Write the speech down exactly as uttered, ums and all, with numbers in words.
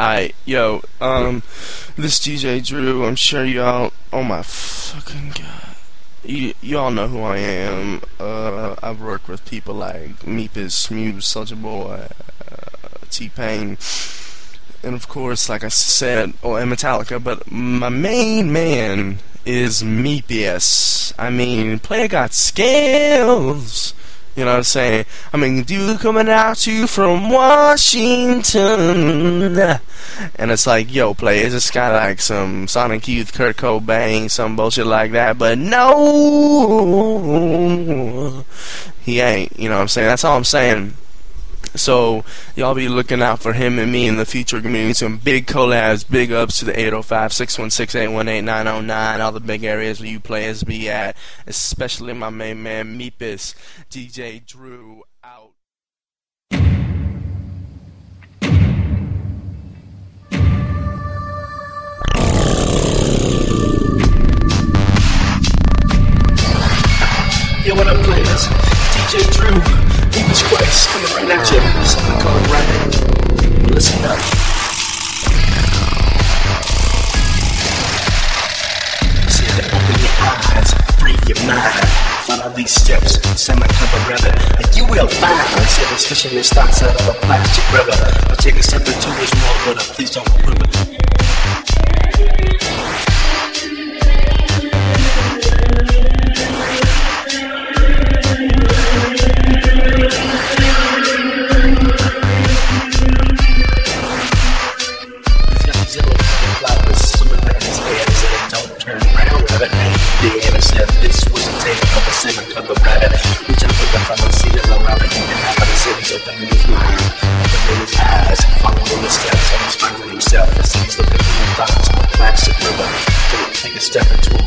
Alright, yo, um, this D J Drew, I'm sure y'all, oh my fucking god, you, y'all know who I am. uh, I've worked with people like Meepus, Muse, Soulja Boy, uh, T-Pain, and of course, like I said, oh, and Metallica, but my main man is Meepus. I mean, player got skills. You know what I'm saying? I mean, dude coming out to you from Washington. And it's like, yo, play, it's just kind of like some Sonic Youth, Kurt Cobain, some bullshit like that. But no, he ain't. You know what I'm saying? That's all I'm saying. So, y'all be looking out for him and me in the future. Community, some big collabs, big ups to the eight oh five, six one six, eight one eight, nine oh nine, all the big areas where you players be at, especially my main man, Meepus. D J Drew, out. Yo, what up, players? D J Drew. Deepest Quest, coming right at you, something called rapping. Listen up. See that, open your eyes, free your mind. Follow these steps, semi-cover rather, and you will find yourself fishing in stocks out of a plastic river. I'll take a step into this world, but I please don't remember. Step into